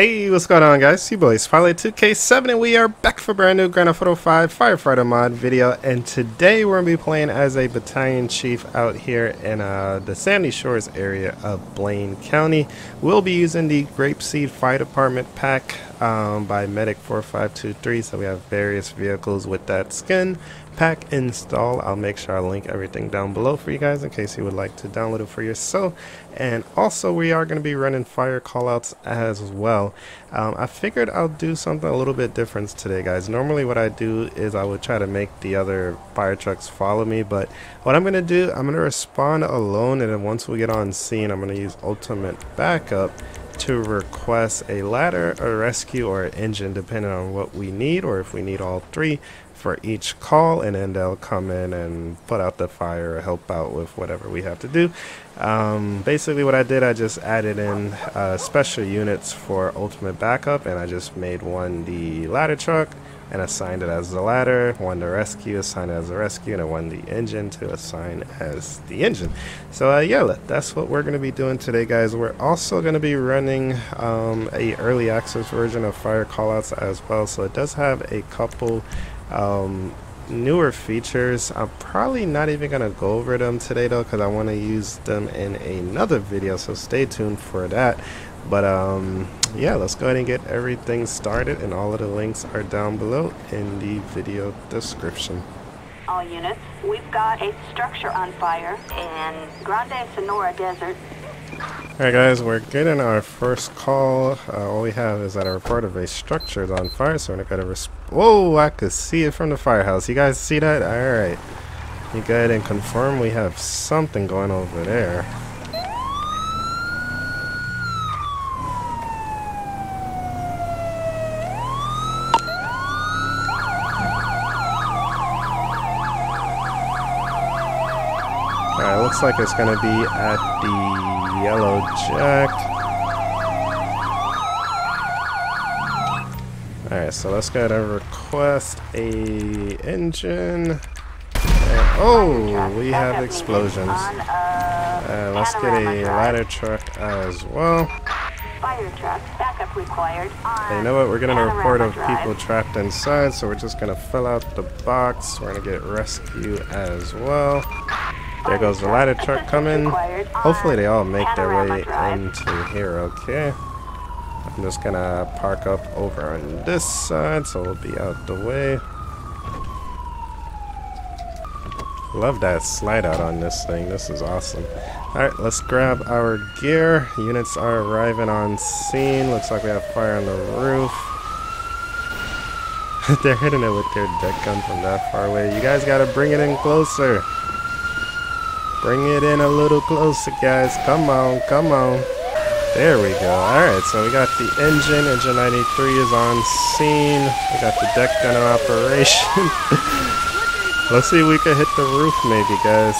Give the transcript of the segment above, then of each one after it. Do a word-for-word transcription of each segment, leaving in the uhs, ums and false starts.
Hey, what's going on, guys? You boys, Acepilot two K seven, and we are back for brand new Grand Theft Auto five firefighter mod video. And today we're gonna be playing as a battalion chief out here in uh, the Sandy Shores area of Blaine County. We'll be using the Grapeseed Fire Department pack um, by Medic four five two three. So we have various vehicles with that skin pack install. I'll make sure I link everything down below for you guys in case you would like to download it for yourself. And also, we are going to be running fire callouts as well. um, I figured I'll do something a little bit different today, guys. Normally what I do is I would try to make the other fire trucks follow me, but what I'm going to do, I'm going to respond alone, and then once we get on scene, I'm going to use ultimate backup to request a ladder, a rescue, or an engine, depending on what we need, or if we need all three for each call, and then they'll come in and put out the fire or help out with whatever we have to do. Um, basically what I did, I just added in uh, special units for ultimate backup, and I just made one the ladder truck and assigned it as the ladder, one the rescue, assigned it as the rescue, and one the engine to assign as the engine. So uh, yeah, that's what we're going to be doing today, guys. We're also going to be running um, a early access version of fire callouts as well, so it does have a couple um newer features. I'm probably not even going to go over them today though, because I want to use them in another video, so stay tuned for that. But um yeah, let's go ahead and get everything started, and all of the links are down below in the video description. All units, we've got a structure on fire in Grande Sonora Desert. Alright, guys, we're getting our first call. Uh, all we have is that a report of a structure is on fire, so we're gonna resp- Whoa, I could see it from the firehouse. You guys see that? Alright. You go ahead and confirm we have something going over there. Alright, looks like it's gonna be at the Yellow Jack. Alright, so let's go ahead and request a engine. And, oh, we have explosions. Uh, let's get a ladder truck as well. And you know what? We're getting a report of people trapped inside, so we're just going to fill out the box. We're going to get rescue as well. There goes the ladder truck coming. Hopefully they all make their way into here. Okay. I'm just going to park up over on this side, so we'll be out the way. Love that slide out on this thing. This is awesome. Alright, let's grab our gear. Units are arriving on scene. Looks like we have fire on the roof. They're hitting it with their deck gun from that far away. You guys got to bring it in closer. Bring it in a little closer, guys. Come on, come on. There we go. Alright, so we got the engine. Engine ninety-three is on scene. We got the deck gun in operation. Let's see if we can hit the roof maybe, guys.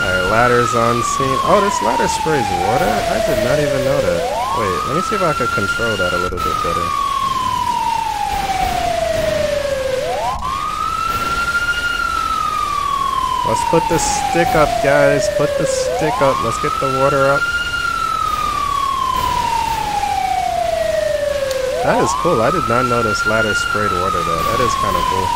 Alright, ladder's on scene. Oh, this ladder sprays water? I did not even know that. Wait, let me see if I can control that a little bit better. Let's put the stick up, guys. Put the stick up. Let's get the water up. That is cool. I did not know this ladder sprayed water, though. That is kind of cool.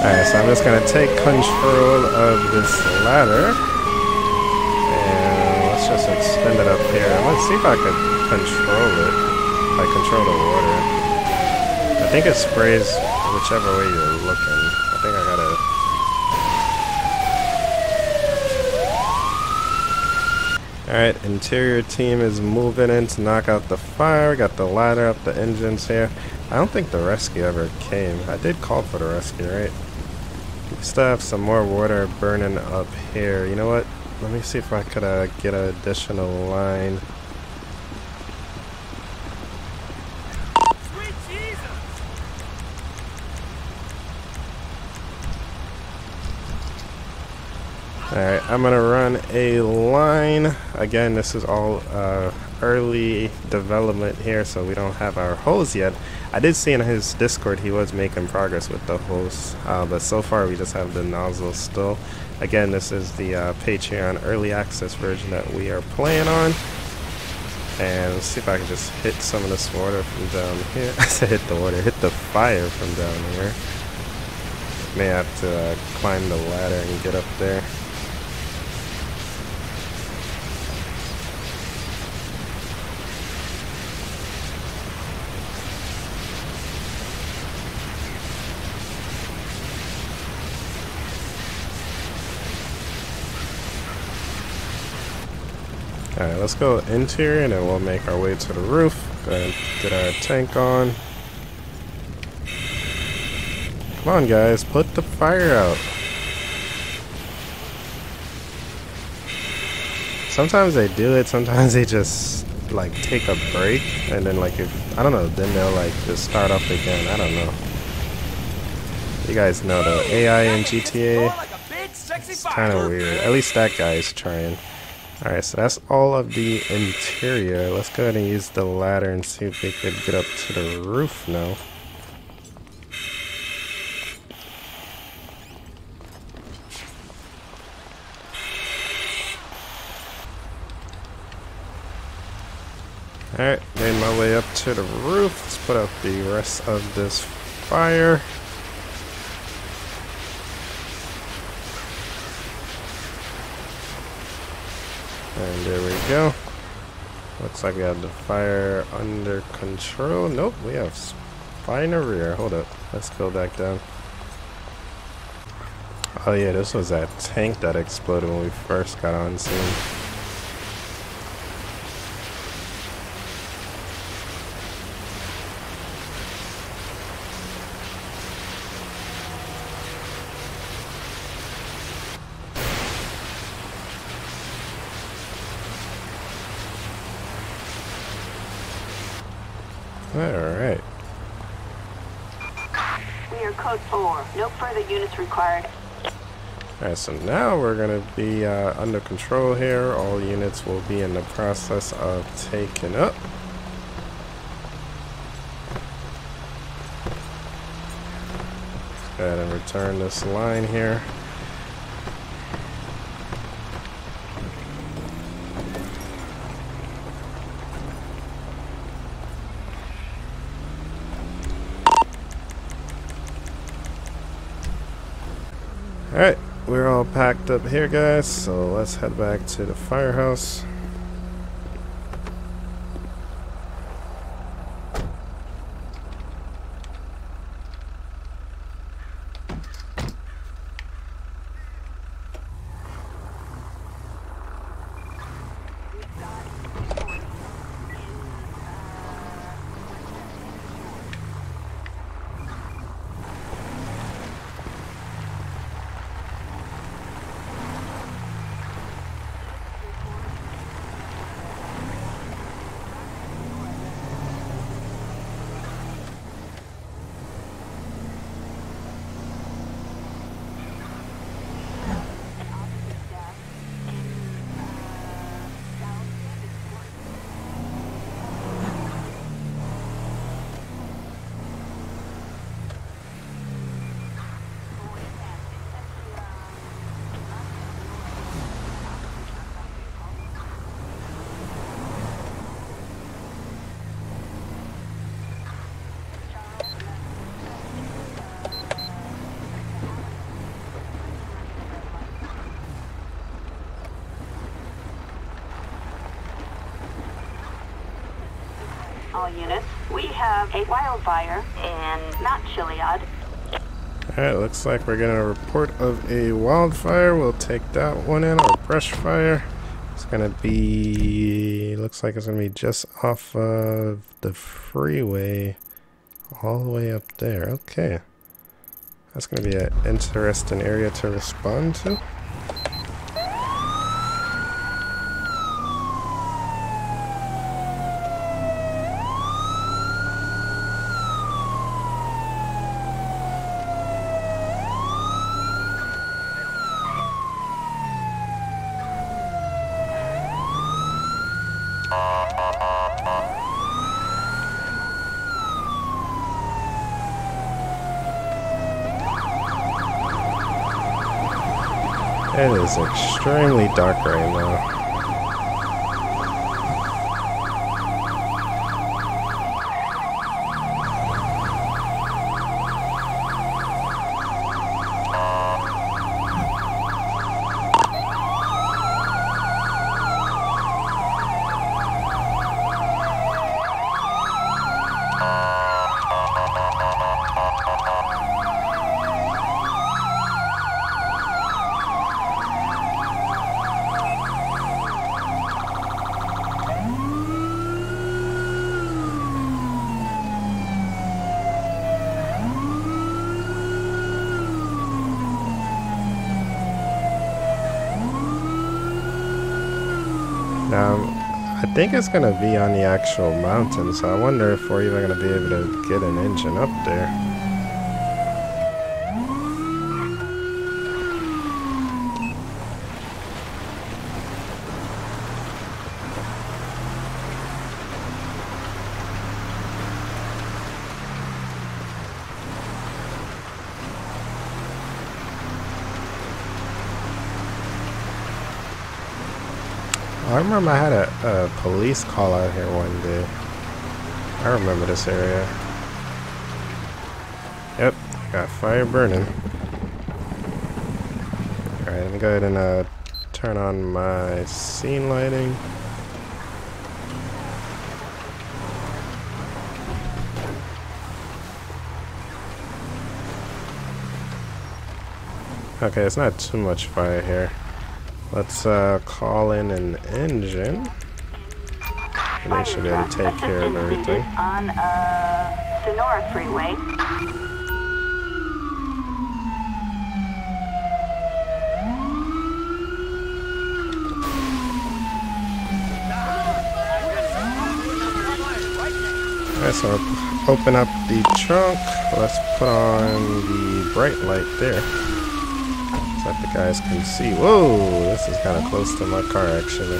Alright, so I'm just going to take control of this ladder. And let's just extend it up here. Let's see if I can control it. I control the water. I think it sprays whichever way you're looking. I think I gotta. Alright, interior team is moving in to knock out the fire. Got the ladder up, the engines here. I don't think the rescue ever came. I did call for the rescue, right? We still have some more water burning up here. You know what? Let me see if I could uh, get an additional line. Alright, I'm going to run a line. Again, this is all uh, early development here, so we don't have our hose yet. I did see in his Discord he was making progress with the hose, uh, but so far we just have the nozzle still. Again, this is the uh, Patreon early access version that we are playing on. And let's see if I can just hit some of this water from down here. I said hit the water, hit the fire from down here. May have to uh, climb the ladder and get up there. Alright, let's go interior and then we'll make our way to the roof. Go ahead and get our tank on. Come on guys, put the fire out. Sometimes they do it, sometimes they just like take a break and then like if I don't know, then they'll like just start up again. I don't know. You guys know the A I in G T A. It's kinda weird. At least that guy is trying. Alright, so that's all of the interior. Let's go ahead and use the ladder and see if we could get up to the roof now. Alright, made my way up to the roof. Let's put out the rest of this fire. And there we go. Looks like we have the fire under control. Nope, we have fire in the rear. Hold up. Let's go back down. Oh yeah, this was that tank that exploded when we first got on scene. Alright. We are code four. No further units required. Alright, so now we're going to be uh, under control here. All units will be in the process of taking up. Let's go ahead and return this line here. Alright, we're all packed up here guys, so let's head back to the firehouse. All units, we have a wildfire in Mount Chiliad. Alright, looks like we're getting a report of a wildfire. We'll take that one in, or brush fire. It's gonna be, looks like it's gonna be just off of the freeway, all the way up there. Okay. That's gonna be an interesting area to respond to. It is extremely dark right now. Um, I think it's going to be on the actual mountain, so I wonder if we're even going to be able to get an engine up there. I remember I had a, a police call out here one day. I remember this area. Yep, got fire burning. Alright, let me go ahead and uh, turn on my scene lighting. Okay, it's not too much fire here. Let's uh, call in an engine, and they should be able to take care of everything. On uh, Sonora Freeway. Alright, so open up the trunk. Let's put on the bright light there. That the guys can see. Whoa, this is kind of close to my car actually.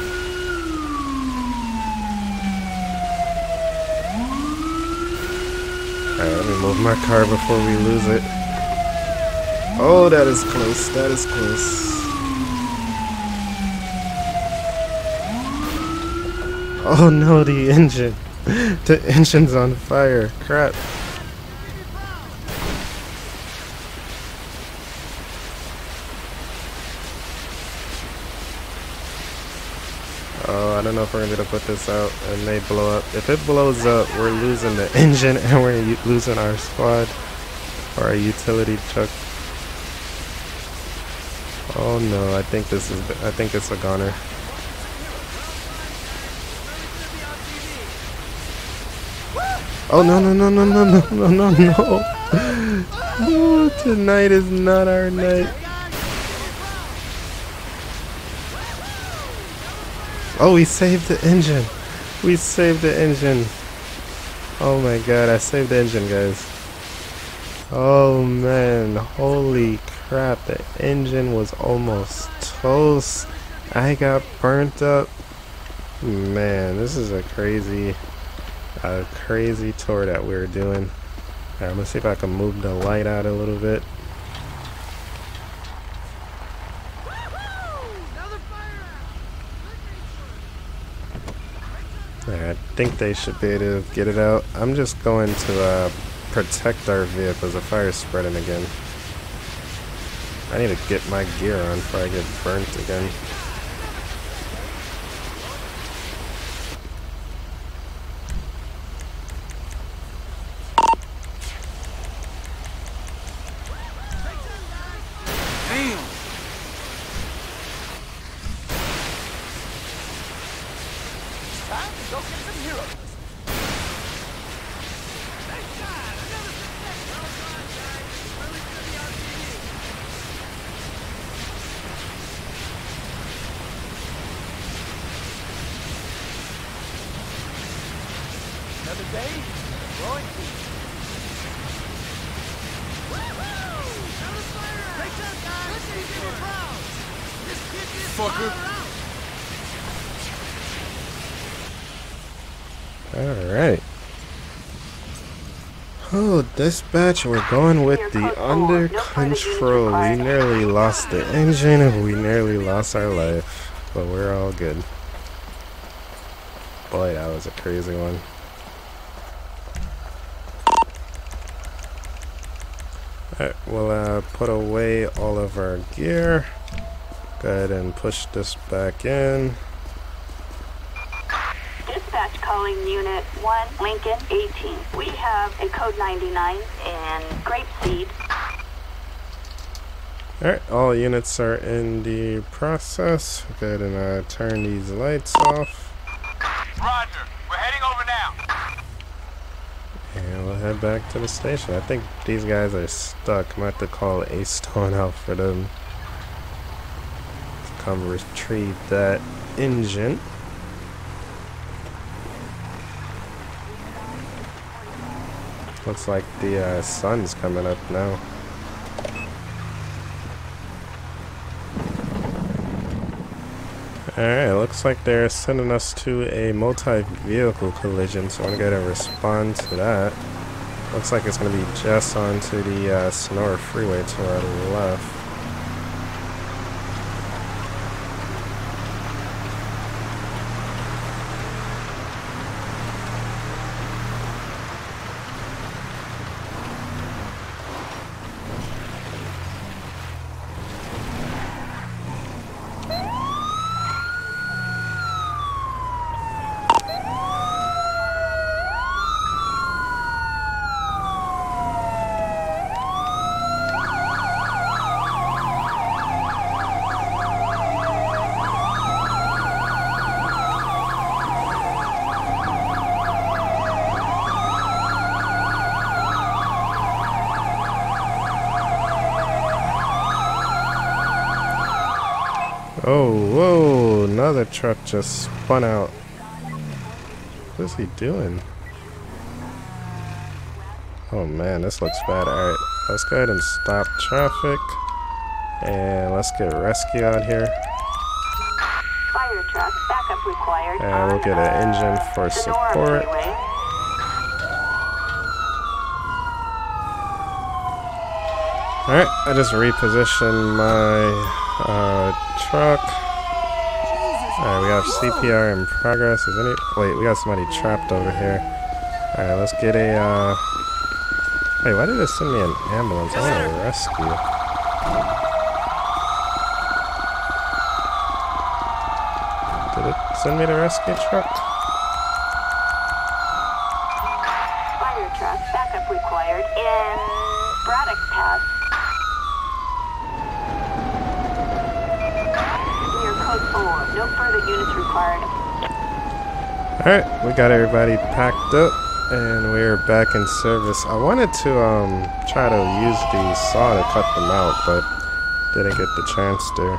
Alright, let me move my car before we lose it. Oh, that is close, that is close. Oh no, the engine. The engine's on fire. Crap. I don't know if we're gonna be able to put this out and they blow up. If it blows up, we're losing the engine and we're losing our squad or our utility truck. Oh no, I think this is I think it's a goner. Oh no no no no no no no no no. Oh, tonight is not our night. Oh, we saved the engine. We saved the engine. Oh my god, I saved the engine, guys. Oh man, holy crap. The engine was almost toast. I got burnt up. Man, this is a crazy, a crazy tour that we were doing. Alright, I'm gonna see if I can move the light out a little bit. I think they should be able to get it out. I'm just going to uh, protect our vehicles. The fire is spreading again. I need to get my gear on before I get burnt again. Fucker. Alright. Oh, dispatch, we're going with the under control. We nearly lost the engine and we nearly lost our life. But we're all good. Boy, that was a crazy one. Alright, we'll uh, put away all of our gear. Go ahead and push this back in. Dispatch calling unit one, Lincoln eighteen. We have a code ninety-nine and Grapeseed. Alright, all units are in the process. Go ahead and uh, turn these lights off. Roger, we're heading over now. And we'll head back to the station. I think these guys are stuck. Might have to call A-Stone out for them. Come retrieve that engine. Looks like the uh, sun's coming up now. Alright, looks like they're sending us to a multi-vehicle collision, so I'm going to go ahead and respond to that. Looks like it's going to be just onto the uh, Sonora Freeway to our left. Another truck just spun out. What is he doing? Oh man, this looks bad. Alright, let's go ahead and stop traffic. And let's get rescue out here. Fire truck, backup required. And we'll get an engine for support. Alright, I just repositioned my uh, truck. Alright, we have C P R in progress. Is any wait, we got somebody trapped over here. Alright, let's get a uh wait, why did it send me an ambulance? I want a rescue. Did it send me the rescue truck? Fire truck, backup required in Braddock Pass. No further units required. Alright, we got everybody packed up and we're back in service. I wanted to um try to use the saw to cut them out, but didn't get the chance to.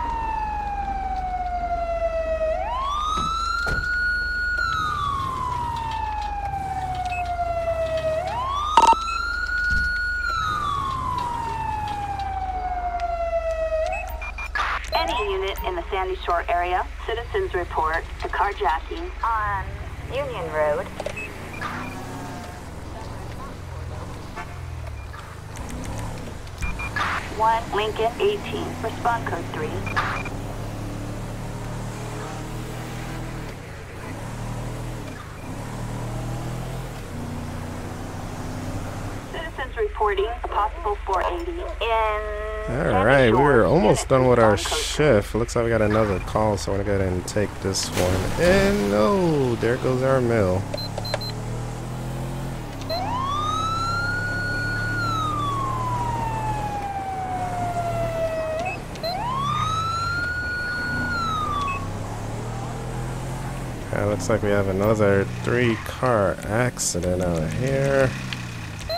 Sandy Shore area. Citizens report to carjacking on Union Road. One Lincoln eighteen. Respond code three. Citizens reporting a possible four eighty in. Alright, we were almost done with our shift. Looks like we got another call, so I'm gonna go ahead and take this one. And oh, there goes our mail. Alright, looks like we have another three car accident out here.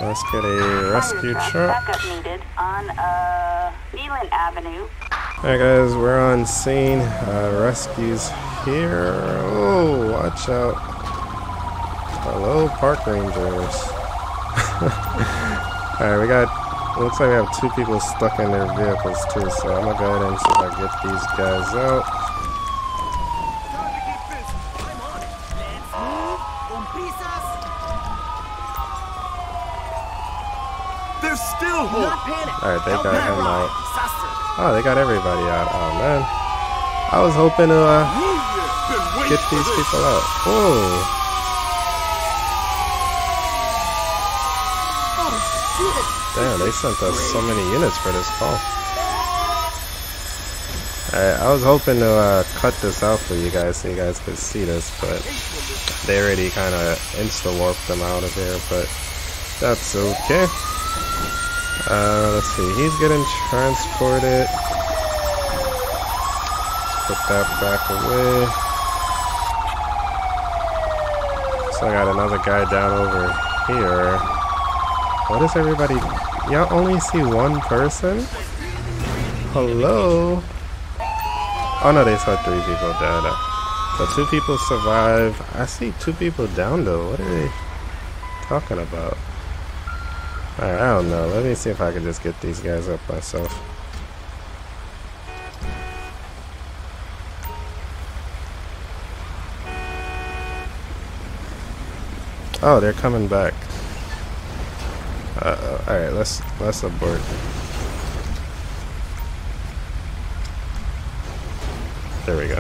Let's get a rescue truck. Backup needed on uh, Neyland Avenue. Alright guys, we're on scene. Uh, rescues here. Oh, watch out. Hello, park rangers. Alright, we got, looks like we have two people stuck in their vehicles too, so I'm gonna go ahead and see if I get these guys out. Time to get busy. I'm on it. Let's move. still hope. Alright, they got him out. Oh, they got everybody out. Oh, man. I was hoping to uh, get these people out. Whoa. Damn, they sent us so many units for this call. Alright, I was hoping to uh, cut this out for you guys so you guys could see this, but they already kind of insta-warped them out of here, but that's okay. Uh, let's see, he's getting transported. Let's put that back away. So I got another guy down over here. What is everybody? Y'all only see one person? Hello? Oh no, they saw three people down. So two people survive. I see two people down though. What are they talking about? Alright, I don't know. Let me see if I can just get these guys up myself. Oh, they're coming back. Uh-oh. Alright, let's let's abort. There we go.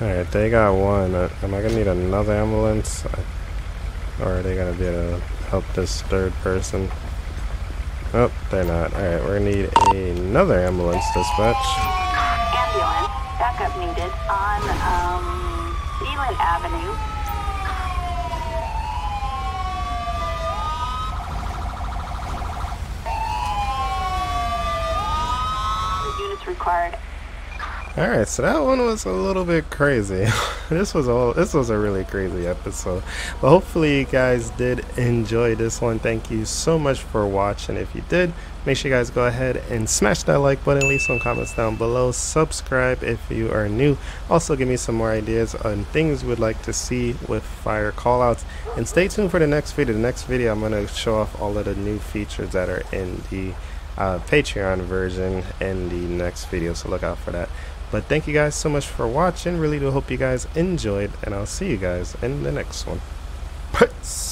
Alright, they got one. Uh, am I gonna need another ambulance? Or are they gonna be able to help this third person? Oh, they're not. Alright, we're gonna need another ambulance dispatch. Ambulance, backup needed on um, Neyland Avenue. The units required. Alright, so that one was a little bit crazy. This was a this was a really crazy episode. But hopefully you guys did enjoy this one. Thank you so much for watching. If you did, make sure you guys go ahead and smash that like button, leave some comments down below, subscribe if you are new. Also give me some more ideas on things you would like to see with fire callouts. And stay tuned for the next video. The next video I'm gonna show off all of the new features that are in the uh, Patreon version in the next video, so look out for that. But thank you guys so much for watching. Really do hope you guys enjoyed, and I'll see you guys in the next one. Peace!